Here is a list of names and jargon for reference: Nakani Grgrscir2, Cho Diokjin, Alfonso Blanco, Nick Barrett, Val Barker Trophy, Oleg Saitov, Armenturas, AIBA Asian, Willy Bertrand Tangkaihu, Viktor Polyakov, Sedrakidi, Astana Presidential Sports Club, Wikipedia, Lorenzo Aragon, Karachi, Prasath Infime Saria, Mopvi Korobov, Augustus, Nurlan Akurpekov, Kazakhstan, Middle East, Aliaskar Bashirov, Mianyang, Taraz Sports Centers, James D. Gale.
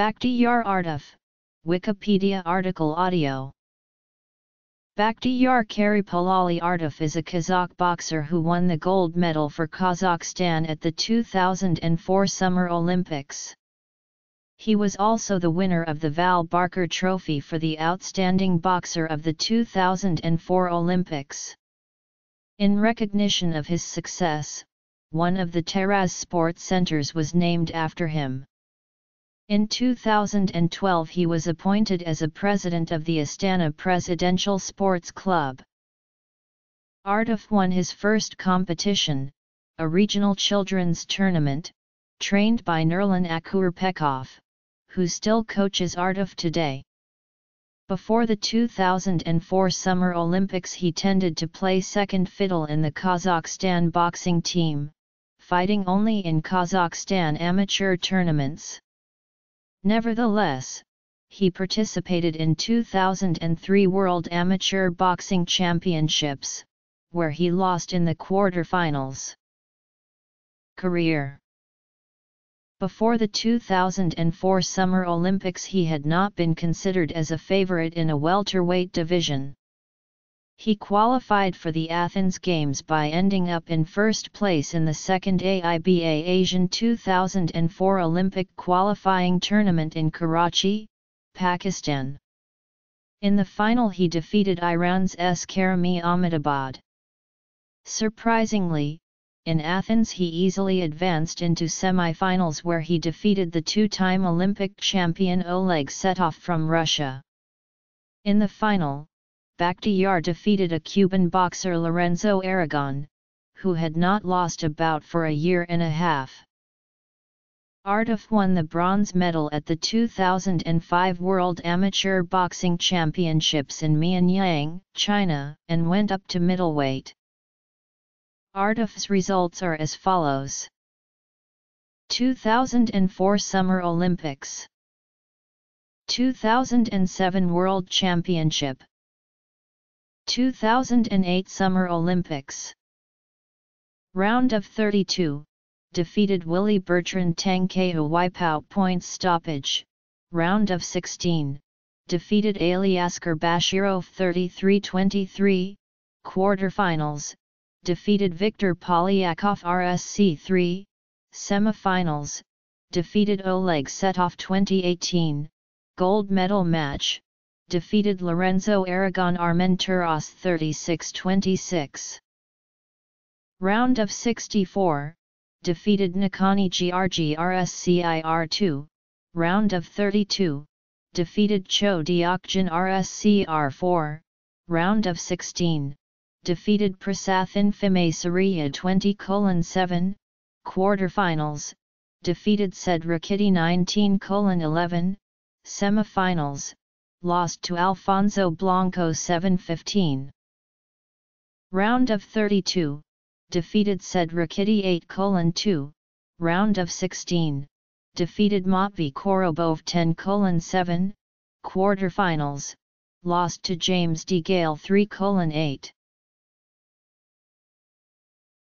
Bakhtiyar Artayev, Wikipedia article audio. Bakhtiyar Karipalali Artayev is a Kazakh boxer who won the gold medal for Kazakhstan at the 2004 Summer Olympics. He was also the winner of the Val Barker Trophy for the Outstanding Boxer of the 2004 Olympics. In recognition of his success, one of the Taraz Sports Centers was named after him. In 2012 he was appointed as a president of the Astana Presidential Sports Club. Artayev won his first competition, a regional children's tournament, trained by Nurlan Akurpekov, who still coaches Artayev today. Before the 2004 Summer Olympics he tended to play second fiddle in the Kazakhstan boxing team, fighting only in Kazakhstan amateur tournaments. Nevertheless, he participated in 2003 World Amateur Boxing Championships, where he lost in the quarterfinals. Career. Before the 2004 Summer Olympics he had not been considered as a favorite in a welterweight division. He qualified for the Athens Games by ending up in first place in the second AIBA Asian 2004 Olympic qualifying tournament in Karachi, Pakistan. In the final he defeated Iran's S. Karami Ahmedabad. Surprisingly, in Athens he easily advanced into semi-finals where he defeated the two-time Olympic champion Oleg Saitov from Russia. In the final, Bakhtiyar defeated a Cuban boxer Lorenzo Aragon, who had not lost a bout for a year and a half. Artayev won the bronze medal at the 2005 World Amateur Boxing Championships in Mianyang, China, and went up to middleweight. Artaf's results are as follows. 2004 Summer Olympics, 2007 World Championship, 2008 Summer Olympics. Round of 32, defeated Willy Bertrand Tangkaihu wipeout points stoppage. Round of 16, defeated Aliaskar Bashirov 33-23, quarterfinals. Defeated Viktor Polyakov RSC3, semifinals, defeated Oleg Saitov 2018, gold medal match, defeated Lorenzo Aragon Armenturas 36-26. Round of 64, defeated Nakani Grgrscir2, round of 32, defeated Cho Diokjin RSCR4, round of 16. Defeated Prasath Infime Saria 20-7, quarterfinals, defeated Sedrakidi 19-11, semifinals, lost to Alfonso Blanco 7-15. Round of 32, defeated Sedrakidi 8-2, round of 16, defeated Mopvi Korobov 10-7, quarterfinals, lost to James D. Gale 3-8.